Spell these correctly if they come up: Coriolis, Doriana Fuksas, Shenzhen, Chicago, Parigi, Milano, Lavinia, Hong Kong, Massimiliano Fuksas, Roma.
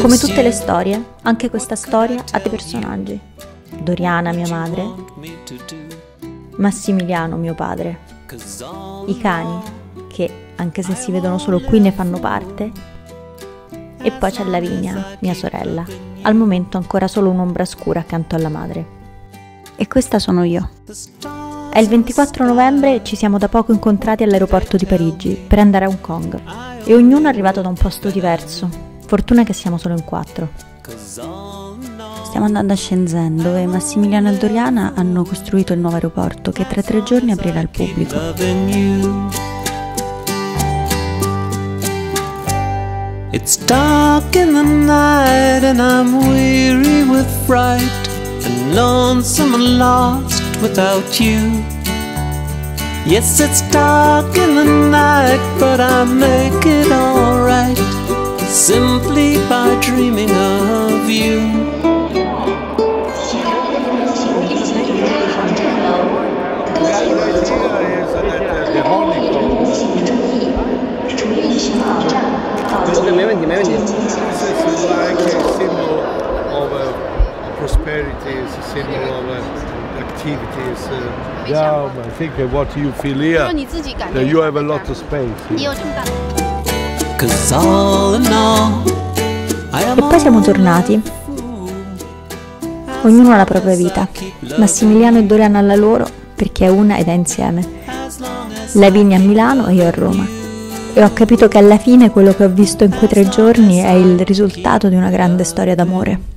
Come tutte le storie, anche questa storia ha dei personaggi. Doriana, mia madre, Massimiliano, mio padre, i cani, che anche se si vedono solo qui ne fanno parte, e poi c'è Lavinia, mia sorella, al momento ancora solo un'ombra scura accanto alla madre. E questa sono io. È il 24 novembre e ci siamo da poco incontrati all'aeroporto di Parigi per andare a Hong Kong, e ognuno è arrivato da un posto diverso. Fortuna che siamo solo in 4. Stiamo andando a Shenzhen, dove Massimiliano e Doriana hanno costruito il nuovo aeroporto che tra 3 giorni aprirà al pubblico. Yes, it's dark in the night, but I make it all right, simply by dreaming of you. This is like a symbol of prosperity, it's a symbol of activities. Yeah, I think what you feel here, that you have a lot of space. Here. E poi siamo tornati, ognuno ha la propria vita. Massimiliano e Doriana alla loro, perché è una ed è insieme, Lavinia a Milano e io a Roma, e ho capito che alla fine quello che ho visto in quei 3 giorni è il risultato di una grande storia d'amore.